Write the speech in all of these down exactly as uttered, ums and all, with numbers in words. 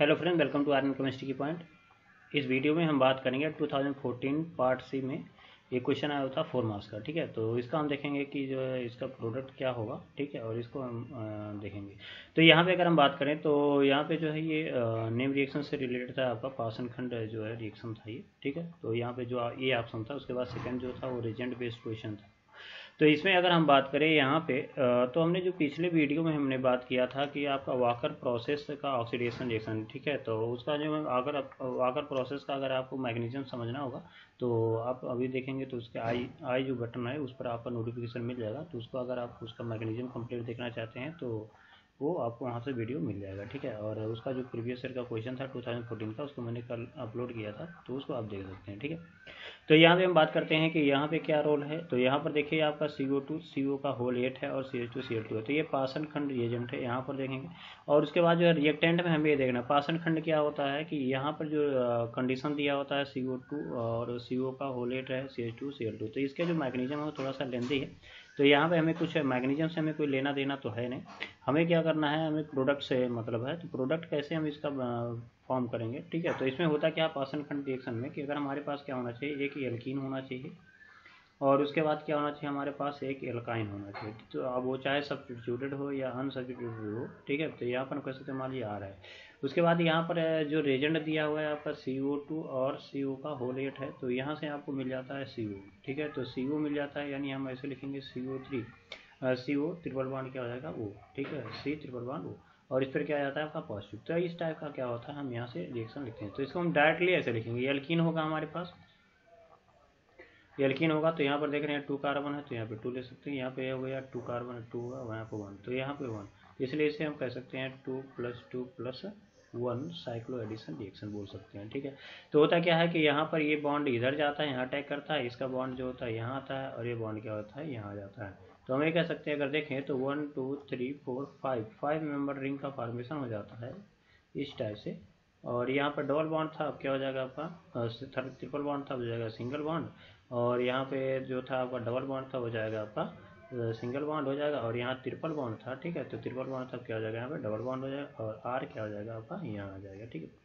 Hello friend, welcome to RN chemistry की point. इस video में हम बात करेंगे ट्वेंटी फोर्टीन पार्ट सी में ये क्वेश्चन आया था फोर मार्क्स का। ठीक है, तो इसका हम देखेंगे कि जो है इसका प्रोडक्ट क्या होगा। ठीक है, और इसको हम देखेंगे। तो यहाँ पे अगर हम बात करें तो यहाँ पे जो है ये नेम रिएक्शन से रिलेटेड था आपका पावसन-खंड जो है रिएक्शन था ये। ठीक है, तो यहाँ पर जो ये ऑप्शन था, उसके बाद सेकेंड जो था वो रिजेंट बेस्ड क्वेश्चन था। तो इसमें अगर हम बात करें यहाँ पे, तो हमने जो पिछले वीडियो में हमने बात किया था कि आपका वाकर प्रोसेस का ऑक्सीडेशन रिएक्शन। ठीक है, तो उसका जो अगर वाकर प्रोसेस का अगर आपको मैकेनिज्म समझना होगा तो आप अभी देखेंगे तो उसके आई आई जो बटन है उस पर आपका नोटिफिकेशन मिल जाएगा। तो उसको अगर आप उसका मैकेनिज्म कंप्लीट देखना चाहते हैं तो वो आपको वहाँ से वीडियो मिल जाएगा। ठीक है, और उसका जो प्रीवियस ईयर का क्वेश्चन था ट्वेंटी फोर्टीन का, उसको मैंने कल अपलोड किया था, तो उसको आप देख सकते हैं। ठीक है, तो यहाँ पे हम बात करते हैं कि यहाँ पे क्या रोल है। तो यहाँ पर देखिए आपका सी ओ टू सी ओ का होल एट है और C H two C L two है। तो ये पावसन-खंड रिएजेंट है, यहाँ पर देखेंगे। और उसके बाद जो है रिएक्टेंट में हमें ये देखना है पावसन-खंड क्या होता है कि यहाँ पर जो कंडीशन दिया होता है सी ओ टू और सी ओ का होल एट है C H two C L two. तो इसका जो मैकेनिज्म है वो थोड़ा सा लेंथी है। तो यहाँ पे हमें कुछ मैकेनिज्म से हमें कोई लेना देना तो है नहीं। हमें क्या करना है, हमें प्रोडक्ट से मतलब है। तो प्रोडक्ट कैसे हम इसका फॉर्म करेंगे। ठीक है, तो इसमें होता क्या पावसन-खंड रिएक्शन में कि अगर हमारे पास क्या होना चाहिए, एक एल्कीन होना चाहिए और उसके बाद क्या होना चाहिए, हमारे पास एक एल्काइन होना चाहिए। तो अब वो चाहे सब्स्टिट्यूटेड हो या अनसब्स्टिट्यूटेड हो। ठीक है, तो यहाँ पर कैसे तो मान लीजिए आ रहा है। उसके बाद यहाँ पर जो रिएजेंट दिया हुआ है आपका सी ओ टू और सी ओ का होल एट है। तो यहाँ से आपको मिल जाता है सी ओ। ठीक है, तो सी ओ मिल जाता है, यानी हम ऐसे लिखेंगे C O three C O triple bond क्या हो जाएगा ओ। ठीक है, सी ट्रिपल बांड ओ, और इस पर क्या जाता है आपका पॉजिटिव। तो इस टाइप का क्या होता है, हम यहाँ से रिएक्शन लिखते हैं। तो इसको हम डायरेक्टली ऐसे लिखेंगे। एल्कीन होगा हमारे पास, एल्कीन होगा तो यहाँ पर देख रहे हैं टू कार्बन है, तो यहाँ पे टू ले सकते हैं। यहाँ पे हो गया टू कार्बन है, टू होगा वहाँ पे वन, तो यहाँ पे वन, इसलिए इसे हम कह सकते हैं two plus two plus one cycloaddition reaction बोल सकते हैं। ठीक है, तो होता क्या है कि यहाँ पर ये बॉन्ड इधर जाता है, यहाँ अटैक करता है, इसका बॉन्ड जो होता है यहाँ आता है, और ये बॉन्ड क्या होता है यहाँ जाता है। तो हम ये कह सकते हैं अगर देखें तो one two three four five five member ring का फॉर्मेशन हो जाता है इस टाइप से। और यहाँ पर डबल बॉन्ड था, अब क्या हो जाएगा आपका थर्ड ट्रिपल बॉन्ड था, हो जाएगा सिंगल बॉन्ड। और यहाँ पे जो था आपका डबल बॉन्ड था, हो जाएगा आपका सिंगल बॉन्ड हो जाएगा। और यहाँ ट्रिपल बॉन्ड था। ठीक है, तो ट्रिपल बॉन्ड था, क्या हो जाएगा यहाँ पे डबल बॉन्ड हो जाएगा। और आर क्या हो जाएगा आपका यहाँ आ जाएगा। ठीक है,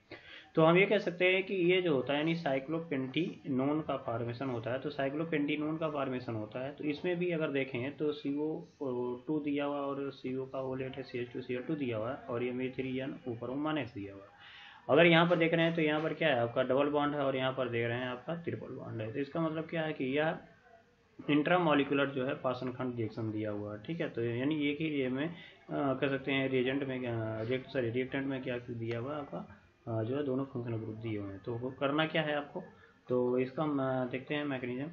तो हम ये कह सकते हैं कि ये जो होता है यानी साइक्लोपेंटीनोन का फॉर्मेशन होता है। तो साइक्लोपेंटीनोन का फॉर्मेशन होता है, तो इसमें भी अगर देखें तो सी ओ टू दिया हुआ और सी ओ का होल एट है C H two C L two दिया हुआ और ये मेथिलियन ऊपर माइनस दिया हुआ। अगर यहाँ पर देख रहे हैं तो यहाँ पर क्या है आपका डबल बॉन्ड है और यहाँ पर देख रहे हैं आपका ट्रिपल बॉन्ड है। तो इसका मतलब क्या है कि यह इंट्रामोलिकुलर जो है पावसन-खंड रिएक्शन दिया हुआ है। ठीक है, तो यानी एक ही ये में कह सकते हैं रिएजेंट में रिएक्ट सॉरी रिएक्टेंट में क्या दिया हुआ आपका जो है दोनों फंक्शनल ग्रुप दिए हुए हैं। तो करना क्या है आपको, तो इसका हम देखते हैं मैकेनिज्म।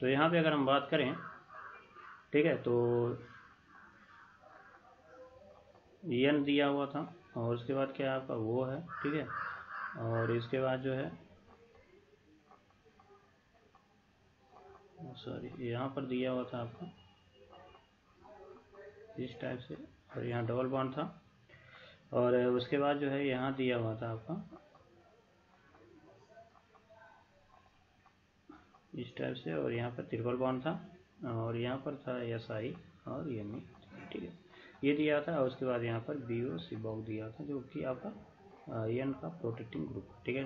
तो यहाँ पर अगर हम बात करें, ठीक है, तो एन दिया हुआ था और उसके बाद क्या आपका वो है। ठीक है, और इसके बाद जो है सॉरी यहाँ पर दिया हुआ था आपका इस टाइप से और यहाँ डबल बॉन्ड था और उसके बाद जो है यहाँ दिया हुआ था आपका इस टाइप से और यहाँ पर ट्रिपल बॉन्ड था और यहाँ पर था एस आई और एम ई। ठीक है, ये दिया था और उसके बाद यहाँ पर बी ओ सी बॉक दिया था जो कि आपका एन का प्रोटेक्टिंग ग्रुप। ठीक है,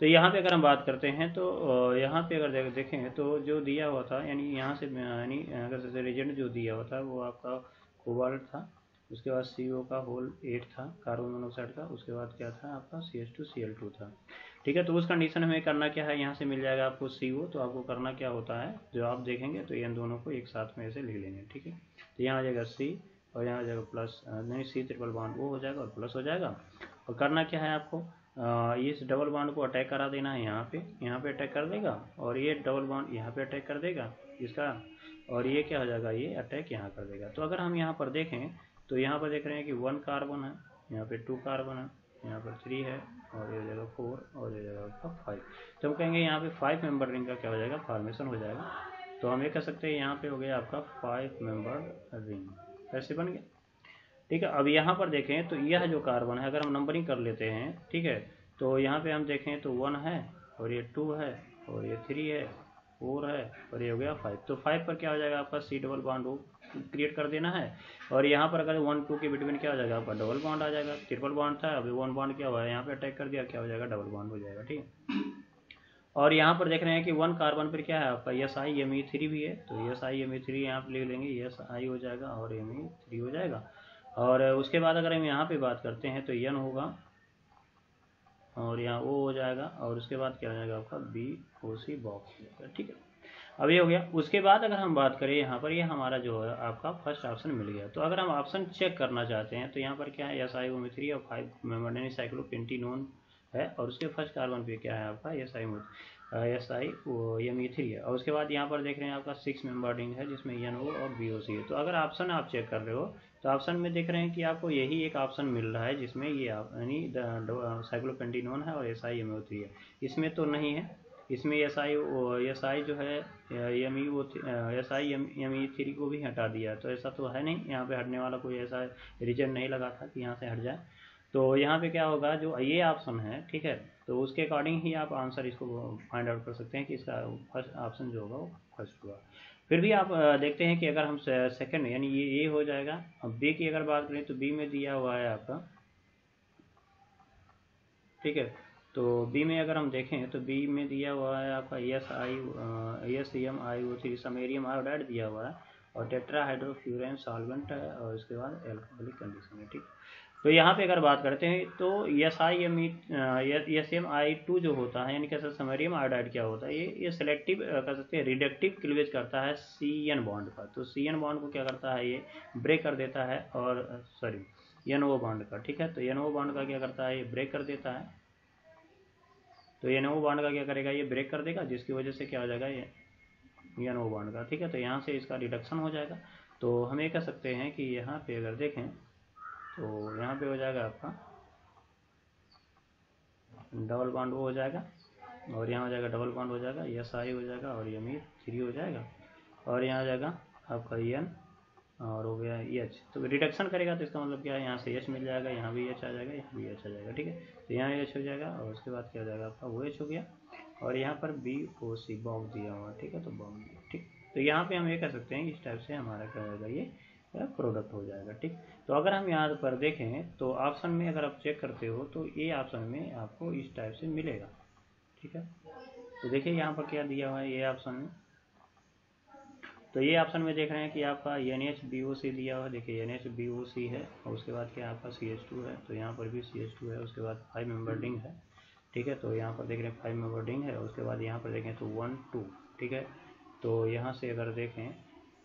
तो यहाँ पे अगर हम बात करते हैं तो यहाँ पे अगर देखें तो जो दिया हुआ था यानी यहाँ से यानी अगर रिजल्ट जो दिया हुआ था वो आपका कोबाल्ट था, उसके बाद सी ओ का होल एट था कार्बन मोनोऑक्साइड का, उसके बाद क्या था आपका C H two C L two था। ठीक है, तो उस कंडीशन में करना क्या है, यहाँ से मिल जाएगा आपको सी ओ, तो आपको करना क्या होता है जो आप देखेंगे तो इन दोनों को एक साथ में ऐसे ले लेंगे। ठीक है, तो यहाँ आ जाएगा सी और यहाँ हो जाएगा प्लस नहीं सी ट्रिपल बाउंड वो हो जाएगा और प्लस हो जाएगा। और करना क्या है आपको आ, इस डबल बाउंड को अटैक करा देना है, यहाँ पे यहाँ पे अटैक कर देगा और ये डबल बाउंड यहाँ पे अटैक कर देगा इसका, और ये क्या हो जाएगा ये अटैक यहाँ कर देगा। तो अगर हम यहाँ पर देखें तो यहाँ पर देख रहे हैं कि वन कार्बन है, यहाँ पर टू कार्बन है, यहाँ पर थ्री है और ये हो जाएगा फोर और ये हो जाएगा आपका फाइव। तो हम कहेंगे यहाँ पे फाइव मेंबर रिंग का क्या हो जाएगा फॉर्मेशन हो जाएगा। तो हम ये कह सकते हैं यहाँ पे हो गया आपका फाइव मेंबर रिंग ऐसे बन गया। ठीक है, अब यहाँ पर देखें तो यह जो कार्बन है अगर हम नंबरिंग कर लेते हैं, ठीक है, तो यहाँ पे हम देखें तो वन है और ये टू है और ये थ्री है फोर है और ये हो गया फाइव। तो फाइव पर क्या हो जाएगा आपका C double bond O create कर देना है। और यहाँ पर अगर वन टू के बिटवीन क्या हो जाएगा आपका डबल बॉन्ड आ जाएगा, ट्रिपल बॉन्ड था अभी वन बॉन्ड क्या हुआ है यहाँ पे अटैक कर दिया, क्या हो जाएगा डबल बॉन्ड हो जाएगा। ठीक है, और यहाँ पर देख रहे हैं कि वन कार्बन पर क्या है आपका S I M E three भी है, तो S I M E three यहाँ पर ले लेंगे, एस आई हो जाएगा और एम ई थ्री हो जाएगा। और उसके बाद अगर हम यहाँ पे बात करते हैं तो एन होगा और यहाँ ओ हो जाएगा और उसके बाद क्या हो जाएगा आपका बी ओ सी बॉक्स। ठीक है, अब ये हो गया। उसके बाद अगर हम बात करें यहाँ पर ये यह हमारा जो है आपका फर्स्ट ऑप्शन मिल गया। तो अगर हम ऑप्शन चेक करना चाहते हैं तो यहाँ पर क्या है S I M E three और फाइव मेमोडनी साइक्लोपेंटीनोन है और उसके फर्स्ट कार्बन पे क्या है आपका S I S I M E three है। और उसके बाद यहाँ पर देख रहे हैं आपका सिक्स मेंबर रिंग है जिसमें एन ओ और बी ओ सी है। तो अगर ऑप्शन आप चेक कर रहे हो तो ऑप्शन में देख रहे हैं कि आपको यही एक ऑप्शन मिल रहा है जिसमें ये यानी साइक्लोपेंटीनोन है और S I M O three है, इसमें तो नहीं है। इसमें एस आई एस आई जो है M E O S I M M E three को भी हटा दिया, तो ऐसा तो है नहीं, यहाँ पर हटने वाला कोई ऐसा रीजन नहीं लगा था कि यहाँ से हट जाए। तो यहाँ पे क्या होगा जो ये ऑप्शन है, ठीक है, तो उसके अकॉर्डिंग ही आप आंसर इसको फाइंड आउट कर सकते हैं कि इसका फर्स्ट ऑप्शन जो होगा वो फर्स्ट हुआ। फिर भी आप देखते हैं कि अगर हम सेकंड यानी ये ए हो जाएगा। अब बी की अगर बात करें तो बी में दिया हुआ है आपका, ठीक है, तो बी में अगर हम देखें तो बी में दिया हुआ है आपका S I S M I O three samarium iodide दिया हुआ है और टेट्राहाइड्रोफ्यूरेन सॉल्वेंट है और उसके बाद एल्कोहलिक कंडीशन है। ठीक, तो यहाँ पे अगर बात करते हैं तो S I M E S M I two जो होता है यानी कैसे समैरियम आयोडाइड क्या होता है, ये ये सेलेक्टिव कह सकते हैं रिडक्टिव क्लीवेज करता है सी एन बॉन्ड का। तो सी एन बॉन्ड को क्या करता है ये ब्रेक कर देता है, और सॉरी एन ओ बॉन्ड का, ठीक है, तो एन ओ बॉन्ड का क्या करता है ये ब्रेक कर देता है। तो एन ओ बॉन्ड का क्या करेगा ये ब्रेक कर देगा, जिसकी वजह से क्या हो जाएगा ये एन ओ बॉन्ड का, ठीक है, तो यहाँ से इसका रिडक्शन हो जाएगा। तो हम ये कह सकते हैं कि यहाँ पे अगर देखें तो यहाँ पे हो जाएगा आपका डबल बॉन्ड वो हो जाएगा और यहाँ हो जाएगा डबल बॉन्ड हो जाएगा, एस आई हो जाएगा और एम ई थ्री हो जाएगा और यहाँ हो जाएगा आपका एन और हो गया एच। तो रिडक्शन करेगा तो इसका मतलब क्या है यहाँ से एच मिल जाएगा, यहाँ भी एच आ जाएगा, यहाँ भी एच आ जाएगा, ठीक है, तो यहाँ एच हो जाएगा और उसके बाद क्या हो जाएगा आपका वो एच हो गया और यहाँ पर बी ओ सी बॉम्ब दिया हुआ, ठीक है, तो बॉम्ब। ठीक, तो यहाँ पे हम ये कह सकते हैं कि इस टाइप से हमारा क्या हो जाएगा ये प्रोडक्ट हो जाएगा। ठीक, तो अगर हम यहाँ पर देखें तो ऑप्शन में अगर आप चेक करते हो तो ये ऑप्शन में आपको इस टाइप से मिलेगा, ठीक है। तो देखिए यहाँ पर क्या दिया हुआ है ये ऑप्शन में, तो ये ऑप्शन में देख रहे हैं कि आपका N H B O C दिया हुआ है, देखिए N H B O C है और उसके बाद क्या आपका सी एच टू है, तो यहाँ पर भी सी एच टू है, उसके बाद फाइव मेंबर रिंग है, ठीक है, तो यहाँ पर देख रहे हैं फाइव मेंबर रिंग है, उसके बाद यहाँ पर देखें तो वन टू, ठीक है, तो यहाँ से अगर देखें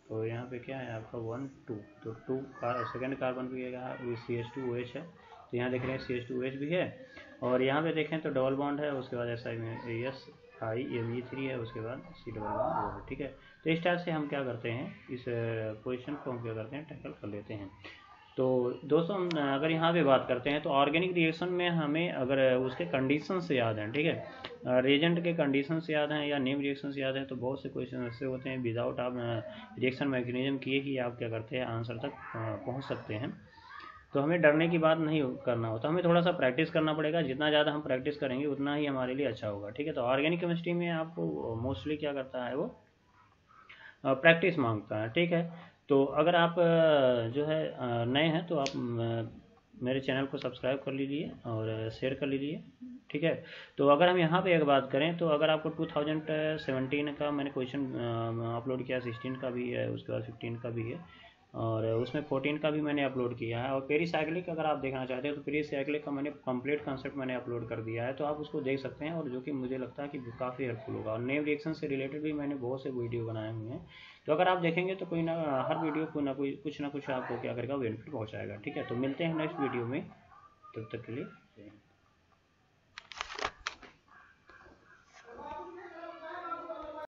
तो यहाँ पे क्या है आपका वन टू, तो टू का सेकेंड कार्बन भी है C H two O H है, तो यहाँ देख रहे हैं C H two O H भी है और यहाँ पे देखें तो डबल बॉन्ड है, उसके बाद एस आई में S I M E three है, उसके बाद सी डबल बॉन्ड है, ठीक है। तो इस टाइप से हम क्या करते हैं इस पोजिशन को हम क्या करते हैं टैकल कर लेते हैं। तो दोस्तों अगर यहाँ पे बात करते हैं तो ऑर्गेनिक रिएक्शन में हमें अगर उसके कंडीशन से याद हैं, ठीक है, रिएजेंट के कंडीशन से याद हैं या नेम रिएक्शन से याद हैं, तो बहुत से क्वेश्चन ऐसे होते हैं विदाउट आप रिएक्शन मैकेनिज्म किए ही आप क्या करते हैं आंसर तक पहुँच सकते हैं। तो हमें डरने की बात नहीं करना होता, हमें थोड़ा सा प्रैक्टिस करना पड़ेगा, जितना ज़्यादा हम प्रैक्टिस करेंगे उतना ही हमारे लिए अच्छा होगा, ठीक है। तो ऑर्गेनिक केमिस्ट्री में आपको मोस्टली क्या करता है वो प्रैक्टिस मांगता है, ठीक है। तो अगर आप जो है नए हैं तो आप मेरे चैनल को सब्सक्राइब कर लीजिए और शेयर कर लीजिए, ठीक है। तो अगर हम यहाँ पे एक बात करें तो अगर आपको टू थाउजेंड सेवेंटीन का मैंने क्वेश्चन अपलोड किया, सिक्सटीन का भी है, उसके बाद फिफ्टीन का भी है और उसमें फोर्टीन का भी मैंने अपलोड किया है। और पेरीसाइक्लिक अगर आप देखना चाहते हैं तो पेरीसाइक्लिक का मैंने कंप्लीट कंसेप्ट मैंने अपलोड कर दिया है, तो आप उसको देख सकते हैं और जो कि मुझे लगता है कि काफ़ी हेल्पफुल होगा। और नेम रिएक्शन से रिलेटेड भी मैंने बहुत से वीडियो बनाए हुए हैं, तो अगर आप देखेंगे तो कोई ना हर वीडियो को ना कोई कुछ ना कुछ आपको क्या करेगा बेनिफिट पहुँचाएगा, ठीक है। तो मिलते हैं नेक्स्ट वीडियो में, तब तक के लिए।